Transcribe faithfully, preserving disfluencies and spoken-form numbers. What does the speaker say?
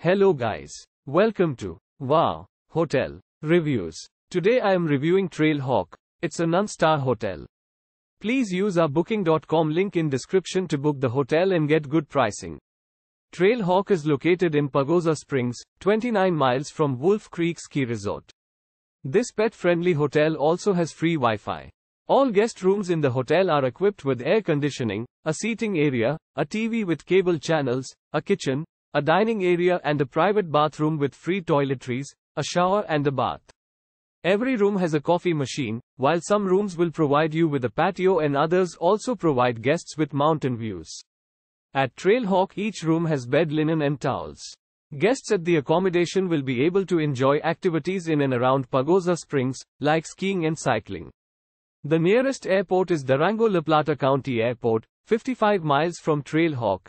Hello guys. Welcome to Wow Hotel Reviews. Today I am reviewing Trail Hawk. It's a non-star hotel. Please use our booking dot com link in description to book the hotel and get good pricing. Trail Hawk is located in Pagosa Springs, twenty-nine miles from Wolf Creek Ski Resort. This pet-friendly hotel also has free Wi-Fi. All guest rooms in the hotel are equipped with air conditioning, a seating area, a T V with cable channels, a kitchen, a dining area and a private bathroom with free toiletries, a shower and a bath. Every room has a coffee machine, while some rooms will provide you with a patio and others also provide guests with mountain views. At Trail Hawk, each room has bed linen and towels. Guests at the accommodation will be able to enjoy activities in and around Pagosa Springs, like skiing and cycling. The nearest airport is Durango-La Plata County Airport, fifty-five miles from Trail Hawk.